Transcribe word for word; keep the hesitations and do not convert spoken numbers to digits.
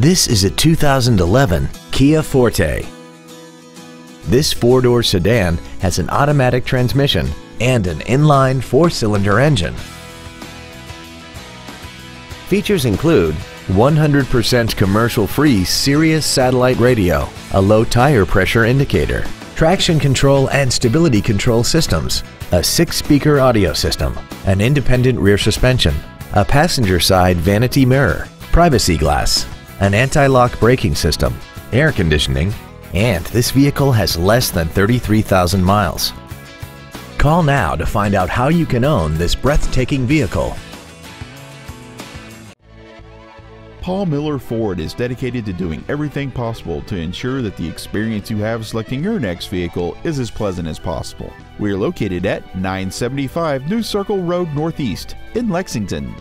This is a two thousand eleven Kia Forte. This four-door sedan has an automatic transmission and an inline four-cylinder engine. Features include one hundred percent commercial-free Sirius satellite radio, a low tire pressure indicator, traction control and stability control systems, a six-speaker audio system, an independent rear suspension, a passenger side vanity mirror, privacy glass, an anti-lock braking system, air conditioning, and this vehicle has less than thirty-three thousand miles. Call now to find out how you can own this breathtaking vehicle. Paul Miller Ford is dedicated to doing everything possible to ensure that the experience you have selecting your next vehicle is as pleasant as possible. We are located at nine seventy-five New Circle Road Northeast in Lexington.